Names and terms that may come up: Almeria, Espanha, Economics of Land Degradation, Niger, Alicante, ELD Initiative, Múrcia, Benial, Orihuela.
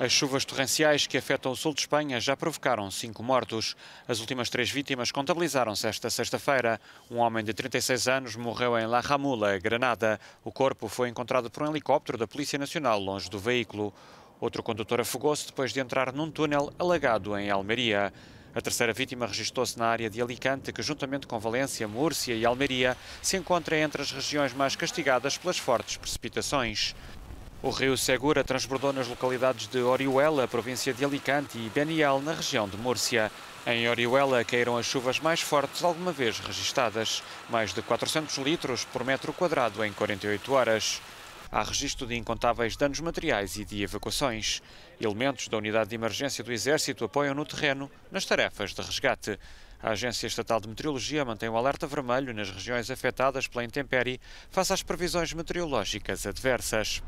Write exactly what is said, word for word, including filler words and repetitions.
As chuvas torrenciais que afetam o sul de Espanha já provocaram cinco mortos. As últimas três vítimas contabilizaram-se esta sexta-feira. Um homem de trinta e seis anos morreu em La Ramula, Granada. O corpo foi encontrado por um helicóptero da Polícia Nacional longe do veículo. Outro condutor afogou-se depois de entrar num túnel alagado em Almeria. A terceira vítima registou-se na área de Alicante, que juntamente com Valência, Múrcia e Almeria se encontra entre as regiões mais castigadas pelas fortes precipitações. O rio Segura transbordou nas localidades de Orihuela, província de Alicante, e Benial, na região de Múrcia. Em Orihuela caíram as chuvas mais fortes alguma vez registadas, mais de quatrocentos litros por metro quadrado em quarenta e oito horas. Há registro de incontáveis danos materiais e de evacuações. Elementos da Unidade de Emergência do Exército apoiam no terreno nas tarefas de resgate. A Agência Estatal de Meteorologia mantém o alerta vermelho nas regiões afetadas pela intempérie face às previsões meteorológicas adversas.